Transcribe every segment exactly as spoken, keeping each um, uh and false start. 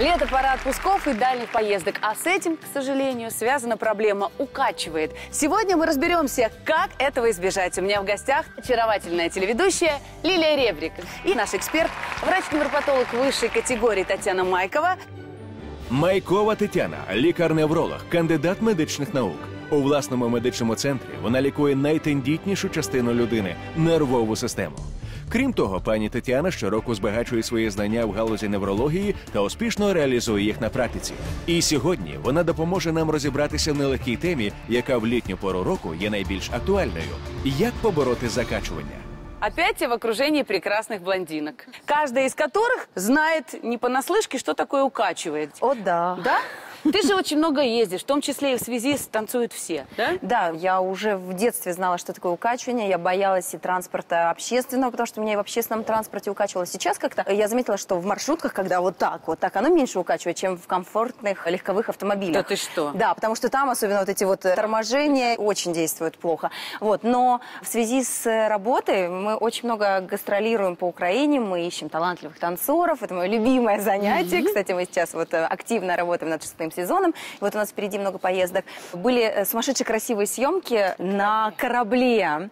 Лето – пора отпусков и дальних поездок. А с этим, к сожалению, связана проблема «укачивает». Сегодня мы разберемся, как этого избежать. У меня в гостях очаровательная телеведущая Лилия Ребрик. И наш эксперт, врач-невропатолог высшей категории Татьяна Майкова. Майкова Тетяна – лікар-невролог, кандидат медичних наук. У власному медичному центрі вона лікує найтендітнішу частину людини – нервову систему. Крім того, пані Тетяна щороку збагачує свої знання в галузі неврології та успішно реалізує їх на практиці. І сьогодні вона допоможе нам розібратися в нелегкій темі, яка в літню пору року є найбільш актуальною – як побороти закачування. Опять я в окружении прекрасных блондинок, каждая из которых знает не понаслышке, что такое укачивает. О, да. Да? Ты же очень много ездишь, в том числе и в связи с «Танцуют все», да? Да, я уже в детстве знала, что такое укачивание. Я боялась и транспорта общественного, потому что меня и в общественном транспорте укачивало. Сейчас как-то я заметила, что в маршрутках, когда вот так, вот так, оно меньше укачивает, чем в комфортных легковых автомобилях. Да ты что? Да, потому что там особенно вот эти вот торможения очень действуют плохо. Вот, но в связи с работой мы очень много гастролируем по Украине, мы ищем талантливых танцоров. Это мое любимое занятие. Mm-hmm. Кстати, мы сейчас вот активно работаем над шестым сезоном. Вот у нас впереди много поездок. Были сумасшедшие красивые съемки на корабле.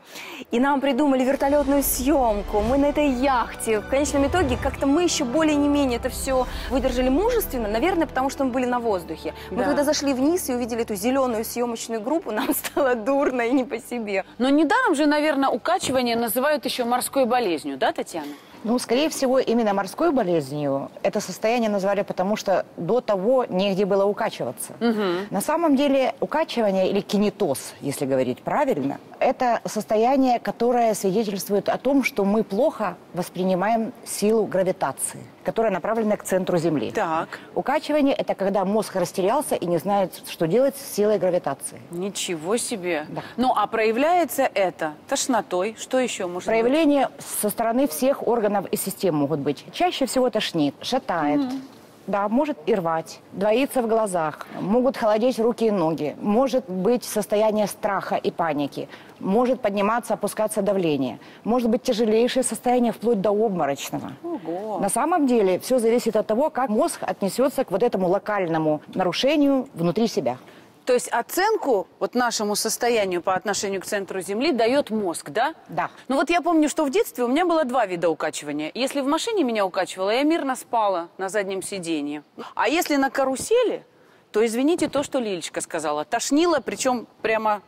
И нам придумали вертолетную съемку. Мы на этой яхте. В конечном итоге как-то мы еще более не менее это все выдержали мужественно. Наверное, потому что мы были на воздухе. Мы да. когда зашли вниз и увидели эту зеленую съемочную группу, нам стало дурно и не по себе. Но недаром же, наверное, укачивание называют еще морской болезнью, да, Татьяна? Ну, скорее всего, именно морской болезнью это состояние назвали, потому что до того негде было укачиваться. Угу. На самом деле укачивание или кинетоз, если говорить правильно, это состояние, которое свидетельствует о том, что мы плохо воспринимаем силу гравитации, которая направлена к центру Земли. Так. Укачивание – это когда мозг растерялся и не знает, что делать с силой гравитации. Ничего себе! Да. Ну, а проявляется это тошнотой? Что еще может проявление быть? Проявление со стороны всех органов и систем могут быть. Чаще всего тошнит, шатает. Mm-hmm. Да, может и рвать, двоиться в глазах, могут холодеть руки и ноги, может быть состояние страха и паники, может подниматься, опускаться давление, может быть тяжелейшее состояние вплоть до обморочного. Ого. На самом деле все зависит от того, как мозг отнесется к вот этому локальному нарушению внутри себя. То есть оценку вот нашему состоянию по отношению к центру Земли дает мозг, да? Да. Ну вот я помню, что в детстве у меня было два вида укачивания. Если в машине меня укачивало, я мирно спала на заднем сиденье. А если на карусели, то, извините, то, что Лилечка сказала, тошнило, причем прямо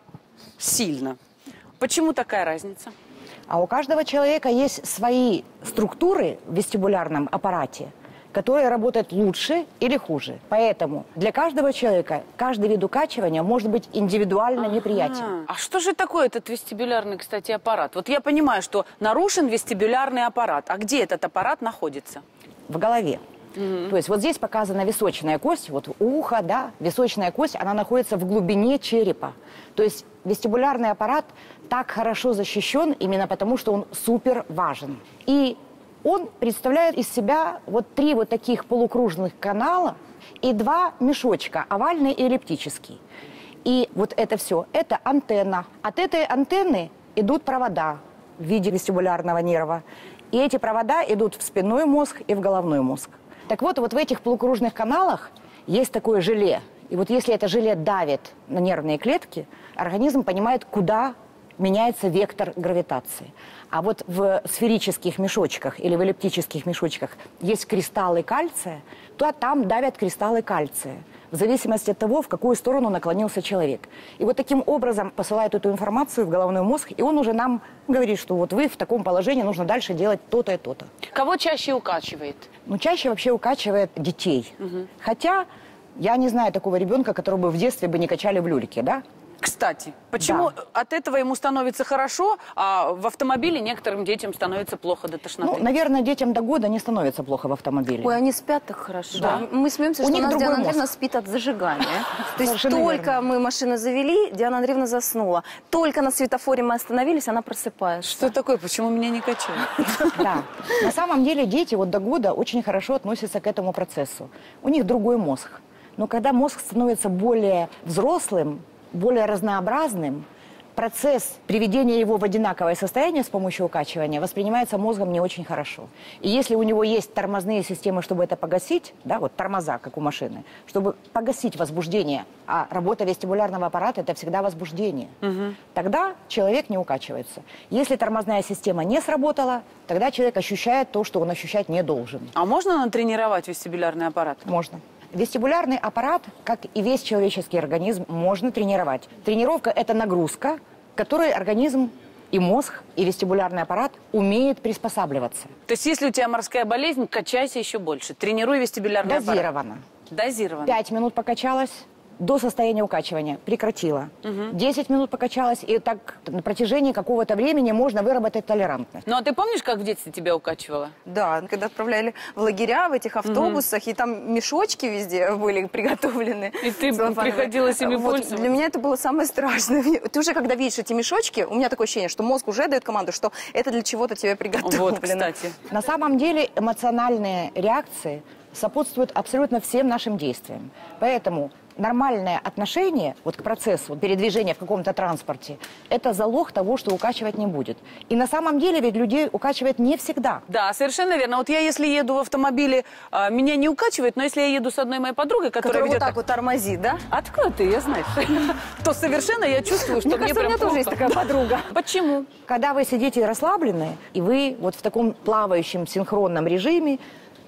сильно. Почему такая разница? А у каждого человека есть свои структуры в вестибулярном аппарате, которые работают лучше или хуже. Поэтому для каждого человека каждый вид укачивания может быть индивидуально ага. неприятен. А что же такое этот вестибулярный, кстати, аппарат? Вот я понимаю, что нарушен вестибулярный аппарат. А где этот аппарат находится? В голове. Угу. То есть вот здесь показана височная кость, вот ухо, да, височная кость, она находится в глубине черепа. То есть вестибулярный аппарат так хорошо защищен именно потому, что он супер важен. И он представляет из себя вот три вот таких полукружных канала и два мешочка, овальный и эллиптический. И вот это все, это антенна. От этой антенны идут провода в виде вестибулярного нерва. И эти провода идут в спинной мозг и в головной мозг. Так вот, вот в этих полукружных каналах есть такое желе. И вот если это желе давит на нервные клетки, организм понимает, куда меняется вектор гравитации. А вот в сферических мешочках или в эллиптических мешочках есть кристаллы кальция, то там давят кристаллы кальция, в зависимости от того, в какую сторону наклонился человек. И вот таким образом посылают эту информацию в головной мозг, и он уже нам говорит, что вот вы в таком положении, нужно дальше делать то-то и то-то. Кого чаще укачивает? Ну, чаще вообще укачивает детей. Угу. Хотя я не знаю такого ребенка, которого бы в детстве бы не качали в люльке, да? Кстати, почему да. от этого ему становится хорошо, а в автомобиле некоторым детям становится плохо до тошноты? Ну, наверное, детям до года не становится плохо в автомобиле. Ой, они спят так хорошо. Да. Мы смеемся, что у, у нас Диана Андреевна спит от зажигания. То есть только мы машину завели, Диана Андреевна заснула. Только на светофоре мы остановились, она просыпается. Что такое? Почему меня не качают? Да. На самом деле дети вот до года очень хорошо относятся к этому процессу. У них другой мозг. Но когда мозг становится более взрослым, более разнообразным, процесс приведения его в одинаковое состояние с помощью укачивания воспринимается мозгом не очень хорошо. И если у него есть тормозные системы, чтобы это погасить, да, вот тормоза, как у машины, чтобы погасить возбуждение, а работа вестибулярного аппарата – это всегда возбуждение, угу. тогда человек не укачивается. Если тормозная система не сработала, тогда человек ощущает то, что он ощущать не должен. А можно натренировать вестибулярный аппарат? Можно. Вестибулярный аппарат, как и весь человеческий организм, можно тренировать. Тренировка – это нагрузка, к которой организм и мозг, и вестибулярный аппарат умеет приспосабливаться. То есть, если у тебя морская болезнь, качайся еще больше. Тренируй вестибулярный аппарат. Дозированно. Дозированно. Пять минут покачалась до состояния укачивания, прекратила. Угу. Десять минут покачалась, и так на протяжении какого-то времени можно выработать толерантность. Ну а ты помнишь, как в детстве тебя укачивало? Да, когда отправляли в лагеря, в этих автобусах, угу. и там мешочки везде были приготовлены. И ты приходилось ими вот, пользоваться. Для меня это было самое страшное. Ты уже когда видишь эти мешочки, у меня такое ощущение, что мозг уже дает команду, что это для чего-то тебе приготовлено. Вот, кстати. На самом деле эмоциональные реакции сопутствуют абсолютно всем нашим действиям. Поэтому нормальное отношение вот к процессу передвижения в каком-то транспорте – это залог того, что укачивать не будет. И на самом деле ведь людей укачивает не всегда. Да, совершенно верно. Вот я, если еду в автомобиле, меня не укачивает, но если я еду с одной моей подругой, которая, которая ведет вот так, так вот тормозит, да? Откуда ты, я знаю. То совершенно я чувствую, что мне прям плохо. У меня тоже есть такая подруга. Почему? Когда вы сидите расслабленные, и вы вот в таком плавающем синхронном режиме,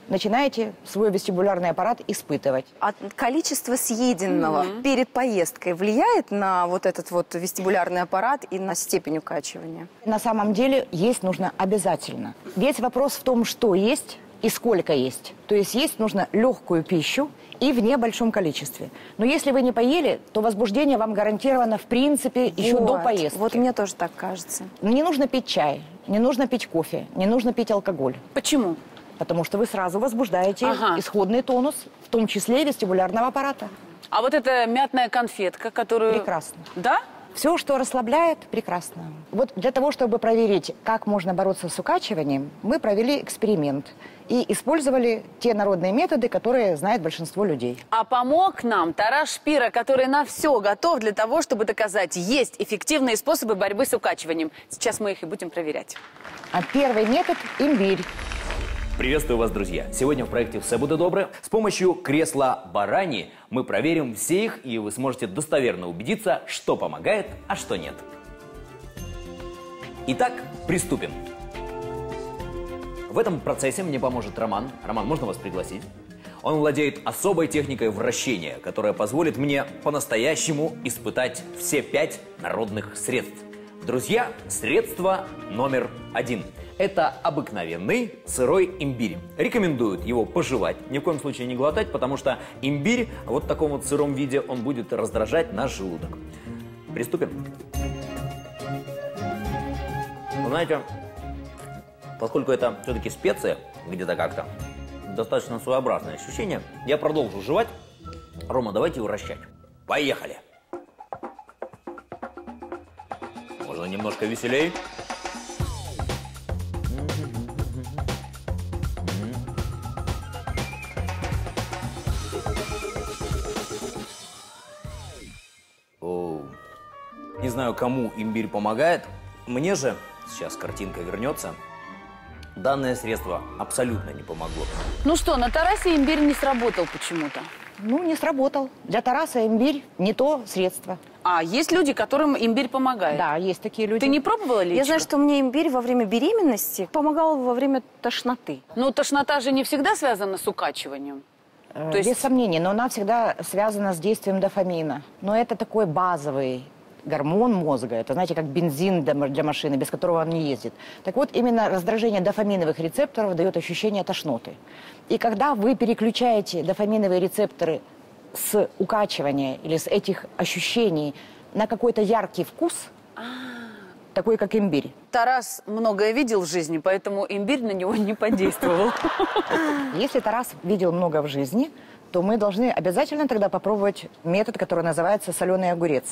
начинаете свой вестибулярный аппарат испытывать. А количество съеденного mm-hmm. перед поездкой влияет на вот этот вот вестибулярный аппарат и на степень укачивания? На самом деле есть нужно обязательно. Весь вопрос в том, что есть и сколько есть. То есть есть нужно легкую пищу и в небольшом количестве. Но если вы не поели, то возбуждение вам гарантировано в принципе еще вот. до поездки. Вот мне тоже так кажется. Не нужно пить чай, не нужно пить кофе, не нужно пить алкоголь. Почему? Потому что вы сразу возбуждаете ага. исходный тонус, в том числе и вестибулярного аппарата. А вот эта мятная конфетка, которую... Прекрасно. Да? Все, что расслабляет, прекрасно. Вот для того, чтобы проверить, как можно бороться с укачиванием, мы провели эксперимент и использовали те народные методы, которые знает большинство людей. А помог нам Тарас Шпира, который на все готов для того, чтобы доказать, есть эффективные способы борьбы с укачиванием. Сейчас мы их и будем проверять. А первый метод – имбирь. Приветствую вас, друзья! Сегодня в проекте «Все буде добре» с помощью кресла барани мы проверим все их, и вы сможете достоверно убедиться, что помогает, а что нет. Итак, приступим. В этом процессе мне поможет Роман. Роман, можно вас пригласить? Он владеет особой техникой вращения, которая позволит мне по-настоящему испытать все пять народных средств. Друзья, средство номер один. Это обыкновенный сырой имбирь. Рекомендуют его пожевать, ни в коем случае не глотать, потому что имбирь вот в таком вот сыром виде, он будет раздражать наш желудок. Приступим. Вы знаете, поскольку это все-таки специи, где-то как-то, достаточно своеобразное ощущение, я продолжу жевать. Рома, давайте вращать. Поехали. Можно немножко веселей. Не знаю, кому имбирь помогает. Мне же, сейчас картинка вернется, данное средство абсолютно не помогло. Ну что, на Тарасе имбирь не сработал почему-то? Ну, не сработал. Для Тараса имбирь не то средство. А, есть люди, которым имбирь помогает? Да, есть такие люди. Ты не пробовала лечить? Я знаю, что мне имбирь во время беременности помогал во время тошноты. Ну, тошнота же не всегда связана с укачиванием. Э, то есть... Без сомнений, но она всегда связана с действием дофамина. Но это такой базовый гормон мозга, это, знаете, как бензин для машины, без которого он не ездит. Так вот, именно раздражение дофаминовых рецепторов дает ощущение тошноты. И когда вы переключаете дофаминовые рецепторы с укачивания или с этих ощущений на какой-то яркий вкус, такой как имбирь. Тарас многое видел в жизни, поэтому имбирь на него не подействовал. Если Тарас видел много в жизни, то мы должны обязательно тогда попробовать метод, который называется соленый огурец.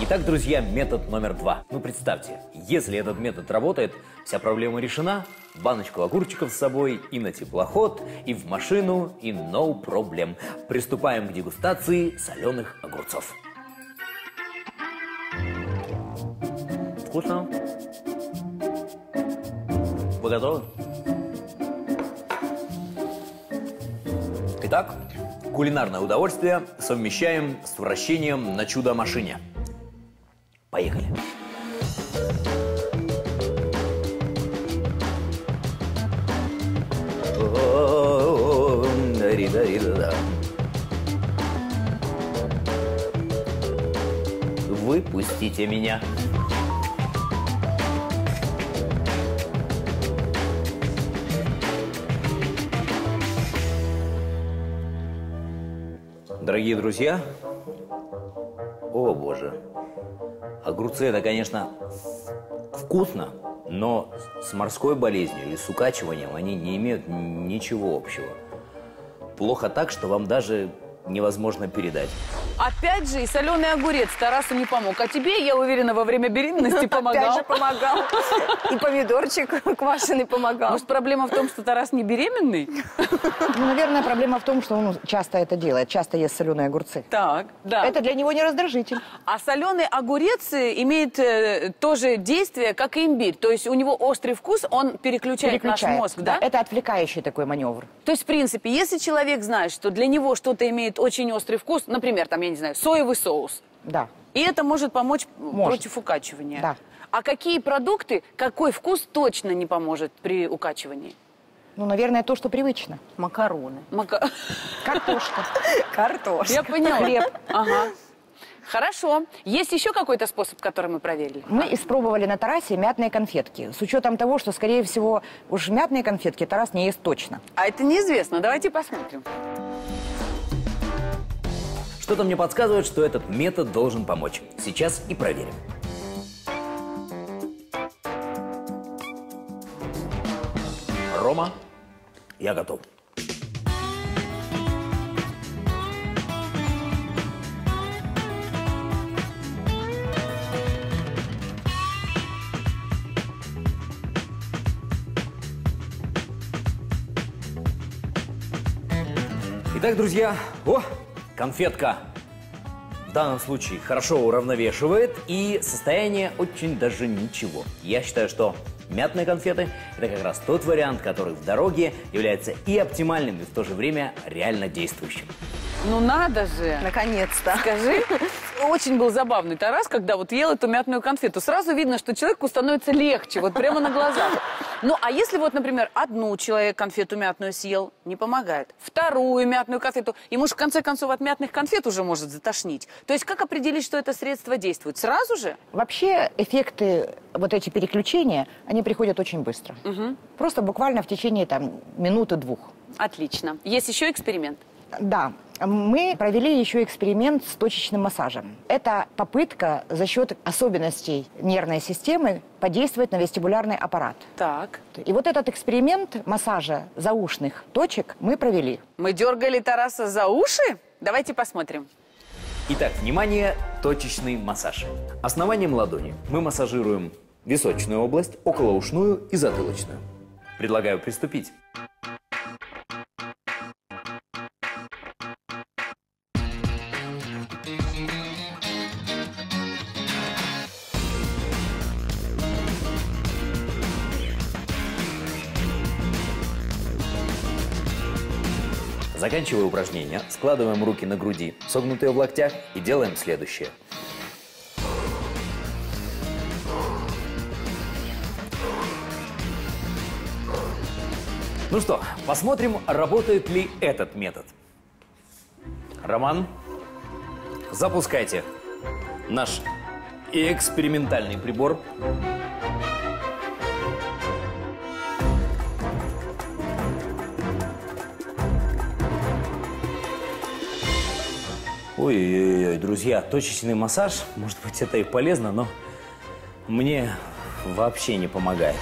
Итак, друзья, метод номер два. Ну, представьте, если этот метод работает, вся проблема решена. Баночку огурчиков с собой и на теплоход, и в машину, и no problem. Приступаем к дегустации соленых огурцов. вкусно. Вы готовы? Итак, кулинарное удовольствие совмещаем с вращением на чудо-машине. Поехали. Выпустите меня. Дорогие друзья, о боже, огурцы это, конечно, вкусно, но с морской болезнью или с укачиванием они не имеют ничего общего. Плохо так, что вам даже невозможно передать. Опять же, и соленый огурец Тарасу не помог. А тебе, я уверена, во время беременности помогал. Опять же помогал. И помидорчик квашеный помогал. Может, проблема в том, что Тарас не беременный? Ну, наверное, проблема в том, что он часто это делает. Часто ест соленые огурцы. Так, да. Это для него не раздражитель. А соленый огурец имеет э, тоже действие, как и имбирь. То есть у него острый вкус, он переключает, переключает наш мозг, да? да? Это отвлекающий такой маневр. То есть, в принципе, если человек знает, что для него что-то имеет очень острый вкус, например, там, я не знаю, соевый соус. Да. И это может помочь может. против укачивания. Да. А какие продукты, какой вкус точно не поможет при укачивании? Ну, наверное, то, что привычно. Макароны. Мака... Картошка. Картошка. Я поняла. Хлеб. Ага. Хорошо. Есть еще какой-то способ, который мы проверили? Мы испробовали на Тарасе мятные конфетки. С учетом того, что, скорее всего, уж мятные конфетки Тарас не ест точно. А это неизвестно. Давайте посмотрим. Что-то мне подсказывает, что этот метод должен помочь. Сейчас и проверим. Рома, я готов. Итак, друзья, о, конфетка в данном случае хорошо уравновешивает, и состояние очень даже ничего. Я считаю, что мятные конфеты – это как раз тот вариант, который в дороге является и оптимальным, и в то же время реально действующим. Ну надо же! Наконец-то! Скажи, очень был забавный Тарас, когда вот ел эту мятную конфету. Сразу видно, что человеку становится легче, вот прямо на глазах. Ну, а если вот, например, одну человек конфету мятную съел, не помогает. Вторую мятную конфету. Ему же, в конце концов, от мятных конфет уже может затошнить. То есть как определить, что это средство действует? Сразу же? Вообще эффекты, вот эти переключения, они приходят очень быстро. Угу. Просто буквально в течение, там, минуты-двух. Отлично. Есть еще эксперимент? Да. Мы провели еще эксперимент с точечным массажем. Это попытка за счет особенностей нервной системы подействовать на вестибулярный аппарат. Так. И вот этот эксперимент массажа заушных точек мы провели. Мы дергали Тараса за уши? Давайте посмотрим. Итак, внимание, точечный массаж. Основанием ладони мы массажируем височную область, околоушную и затылочную. Предлагаю приступить. Заканчивая упражнение, складываем руки на груди, согнутые в локтях, и делаем следующее. Ну что, посмотрим, работает ли этот метод. Роман, запускайте наш экспериментальный прибор. Ой-ой-ой, друзья, точечный массаж, может быть, это и полезно, но мне вообще не помогает.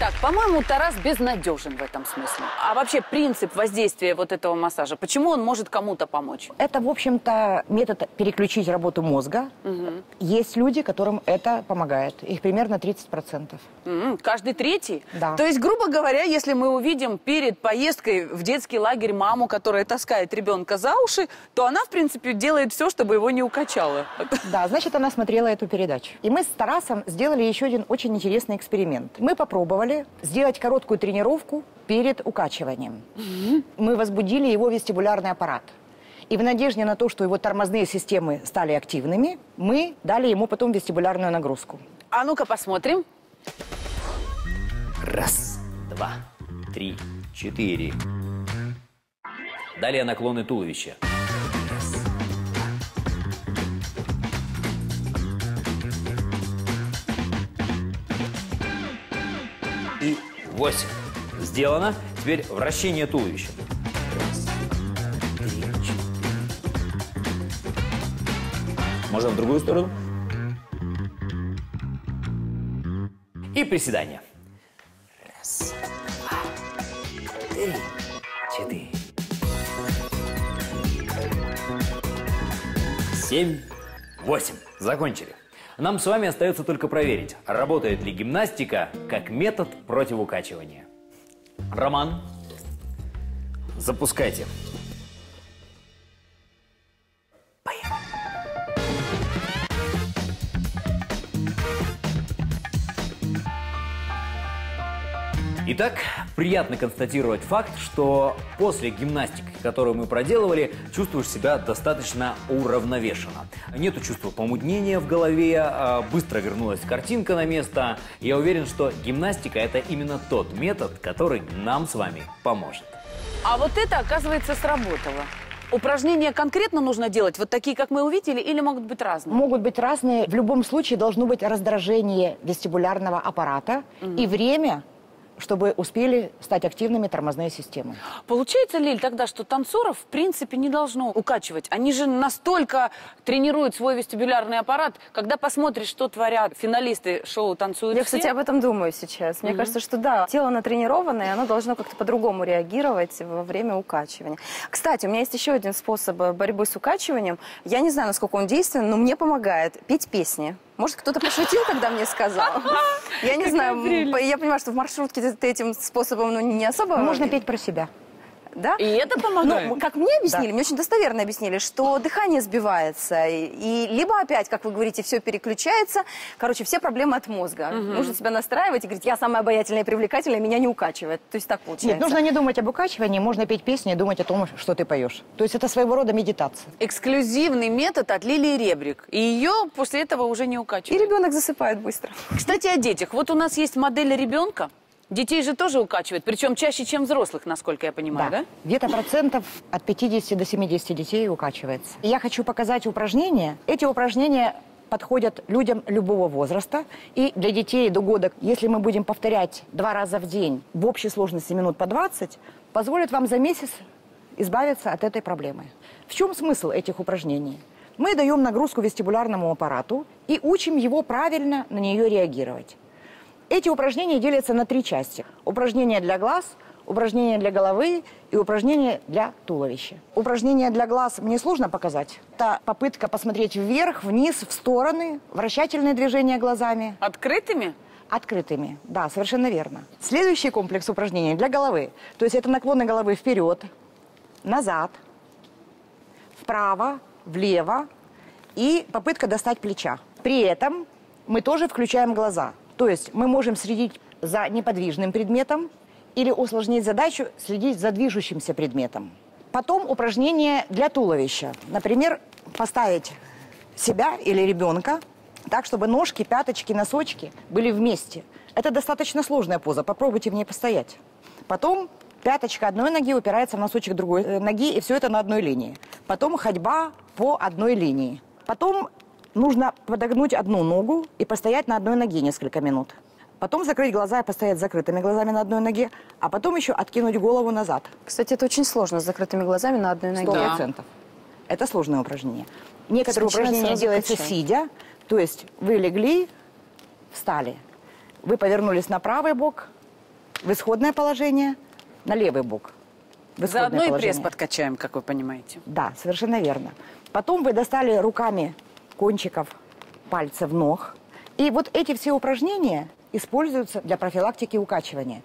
Так, по-моему, Тарас безнадежен в этом смысле. А вообще принцип воздействия вот этого массажа, почему он может кому-то помочь? Это, в общем-то, метод переключить работу мозга. Угу. Есть люди, которым это помогает. Их примерно тридцать процентов. Угу. Каждый третий? Да. То есть, грубо говоря, если мы увидим перед поездкой в детский лагерь маму, которая таскает ребенка за уши, то она, в принципе, делает все, чтобы его не укачало. Да, значит, она смотрела эту передачу. И мы с Тарасом сделали еще один очень интересный эксперимент. Мы попробовали сделать короткую тренировку перед укачиванием. Mm-hmm. Мы возбудили его вестибулярный аппарат. И в надежде на то, что его тормозные системы стали активными, мы дали ему потом вестибулярную нагрузку. А ну-ка посмотрим. Раз, два, три, четыре. Далее наклоны туловища. И восемь. Сделано. Теперь вращение туловища. Раз, три, четыре. Можно в другую сторону. И приседания. Раз, два, три, четыре. Семь, восемь. Закончили. Нам с вами остается только проверить, работает ли гимнастика как метод противоукачивания. Роман, запускайте. Поехали. Итак, приятно констатировать факт, что после гимнастики, которую мы проделывали, чувствуешь себя достаточно уравновешенно. Нету чувства помутнения в голове, быстро вернулась картинка на место. Я уверен, что гимнастика – это именно тот метод, который нам с вами поможет. А вот это, оказывается, сработало. Упражнения конкретно нужно делать, вот такие, как мы увидели, или могут быть разные? Могут быть разные. В любом случае должно быть раздражение вестибулярного аппарата Mm-hmm. и время, чтобы успели стать активными тормозные системы. Получается, Лиль, тогда, что танцоров, в принципе, не должно укачивать? Они же настолько тренируют свой вестибулярный аппарат, когда посмотришь, что творят финалисты шоу «Танцуют все». Я, кстати, об этом думаю сейчас. Мне mm-hmm. кажется, что да, тело натренированное, и оно должно как-то по-другому реагировать во время укачивания. Кстати, у меня есть еще один способ борьбы с укачиванием. Я не знаю, насколько он действен, но мне помогает петь песни. Может, кто-то пошутил, когда мне сказал? Я не знаю, я понимаю, что в маршрутке ты этим способом ну, не особо... Можно петь про себя. Да? И это помогает? Ну, как мне объяснили, да. мне очень достоверно объяснили, что дыхание сбивается. И, и либо опять, как вы говорите, все переключается. Короче, все проблемы от мозга. Угу. Нужно себя настраивать и говорить, я самая обаятельная и привлекательная, меня не укачивает. То есть так получается. Нет, нужно не думать об укачивании, можно петь песни и думать о том, что ты поешь. То есть это своего рода медитация. Эксклюзивный метод от Лилии Ребрик. И ее после этого уже не укачивает. И ребенок засыпает быстро. Кстати, о детях. Вот у нас есть модель ребенка. Детей же тоже укачивают, причем чаще, чем взрослых, насколько я понимаю, да? да? Где-то процентов от пятидесяти до семидесяти детей укачивается. И я хочу показать упражнения. Эти упражнения подходят людям любого возраста и для детей до года. Если мы будем повторять два раза в день в общей сложности минут по двадцать, позволит вам за месяц избавиться от этой проблемы. В чем смысл этих упражнений? Мы даем нагрузку вестибулярному аппарату и учим его правильно на нее реагировать. Эти упражнения делятся на три части. Упражнения для глаз, упражнения для головы и упражнения для туловища. Упражнения для глаз мне сложно показать. Это попытка посмотреть вверх, вниз, в стороны, вращательные движения глазами. Открытыми? Открытыми, да, совершенно верно. Следующий комплекс упражнений для головы. То есть это наклоны головы вперед, назад, вправо, влево и попытка достать плеча. При этом мы тоже включаем глаза. То есть мы можем следить за неподвижным предметом или усложнить задачу следить за движущимся предметом. Потом упражнение для туловища. Например, поставить себя или ребенка так, чтобы ножки, пяточки, носочки были вместе. Это достаточно сложная поза, попробуйте в ней постоять. Потом пяточка одной ноги упирается в носочек другой ноги, и все это на одной линии. Потом ходьба по одной линии. Потом... нужно подогнуть одну ногу и постоять на одной ноге несколько минут. Потом закрыть глаза и постоять с закрытыми глазами на одной ноге, а потом еще откинуть голову назад. Кстати, это очень сложно с закрытыми глазами на одной ноге. сто процентов. Да. Это сложное упражнение. Некоторые упражнения делаются сидя, то есть вы легли, встали, вы повернулись на правый бок, в исходное положение на левый бок. Заодно и пресс подкачаем, как вы понимаете. Да, совершенно верно. Потом вы достали руками кончиков пальцев ног. И вот эти все упражнения используются для профилактики укачивания.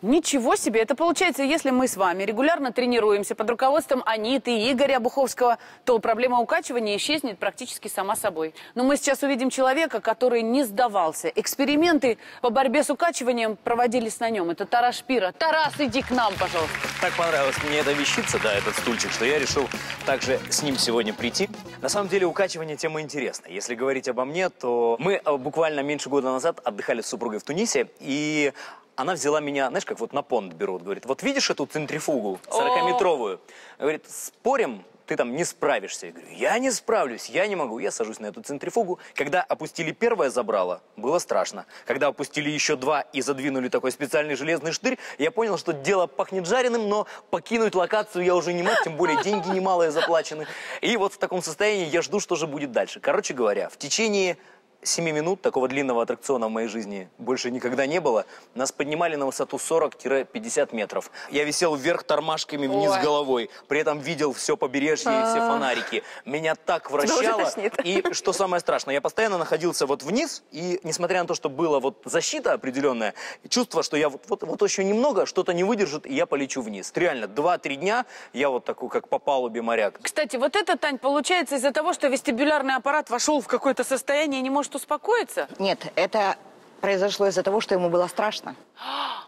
Ничего себе! Это получается, если мы с вами регулярно тренируемся под руководством Аниты и Игоря Буховского, то проблема укачивания исчезнет практически сама собой. Но мы сейчас увидим человека, который не сдавался. Эксперименты по борьбе с укачиванием проводились на нем. Это Тарас Шпира. Тарас, иди к нам, пожалуйста. Так понравилась мне эта вещица, да, этот стульчик, что я решил также с ним сегодня прийти. На самом деле укачивание тема интересная. Если говорить обо мне, то мы буквально меньше года назад отдыхали с супругой в Тунисе, и... Она взяла меня, знаешь, как вот на понт берут, говорит, вот видишь эту центрифугу сорокаметровую? Говорит, спорим, ты там не справишься. Я говорю, я не справлюсь, я не могу. Я сажусь на эту центрифугу. Когда опустили первое забрало, было страшно. Когда опустили еще два и задвинули такой специальный железный штырь, я понял, что дело пахнет жареным, но покинуть локацию я уже не мог, тем более деньги немалые заплачены. И вот в таком состоянии я жду, что же будет дальше. Короче говоря, в течение... Семи минут такого длинного аттракциона в моей жизни больше никогда не было. Нас поднимали на высоту сорок-пятьдесят метров. Я висел вверх тормашками, вниз Ой. головой. При этом видел все побережье, а-а-а. все фонарики. Меня так вращало. И что самое страшное, я постоянно находился вот вниз. И несмотря на то, что была вот защита определенная, чувство, что я вот, вот, вот еще немного, что-то не выдержит, и я полечу вниз. Реально, два-три дня я вот такой, как по палубе моряк. Кстати, вот это, Тань, получается из-за того, что вестибулярный аппарат вошел в какое-то состояние и не может успокоиться? Нет, это произошло из-за того, что ему было страшно.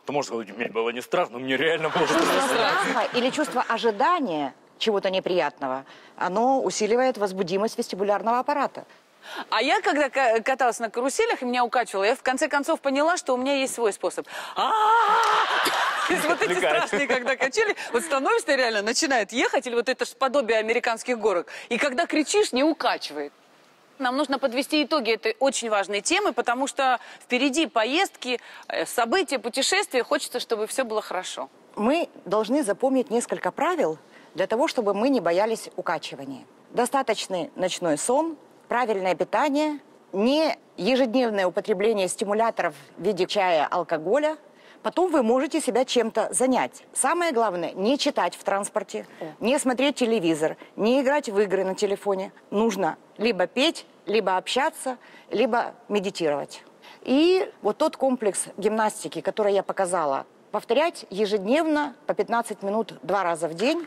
Ты можешь сказать, мне было не страшно, мне реально было чувство страха или чувство ожидания чего-то неприятного, оно усиливает возбудимость вестибулярного аппарата. А я, когда каталась на каруселях и меня укачивало, я в конце концов поняла, что у меня есть свой способ. Вот эти страшные, когда качели, вот становишься реально, начинает ехать, или вот это подобие американских горок. И когда кричишь, не укачивает. Нам нужно подвести итоги этой очень важной темы, потому что впереди поездки, события, путешествия. Хочется, чтобы все было хорошо. Мы должны запомнить несколько правил для того, чтобы мы не боялись укачивания. Достаточный ночной сон, правильное питание, не ежедневное употребление стимуляторов в виде чая, алкоголя. Потом вы можете себя чем-то занять. Самое главное, не читать в транспорте, не смотреть телевизор, не играть в игры на телефоне. Нужно либо петь, либо общаться, либо медитировать. И вот тот комплекс гимнастики, который я показала, повторять ежедневно по пятнадцать минут два раза в день.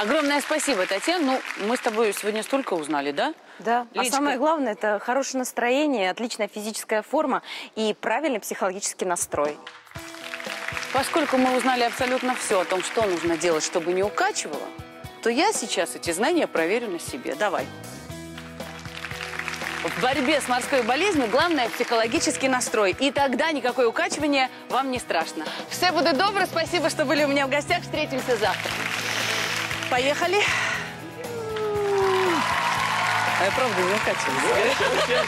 Огромное спасибо, Татьяна. Ну, мы с тобой сегодня столько узнали, да? Да. Личка. А самое главное, это хорошее настроение, отличная физическая форма и правильный психологический настрой. Поскольку мы узнали абсолютно все о том, что нужно делать, чтобы не укачивало, то я сейчас эти знания проверю на себе. Давай. В борьбе с морской болезнью главное психологический настрой. И тогда никакое укачивание вам не страшно. Все будет добро. Спасибо, что были у меня в гостях. Встретимся завтра. Поехали. А я правда не укачиваюсь.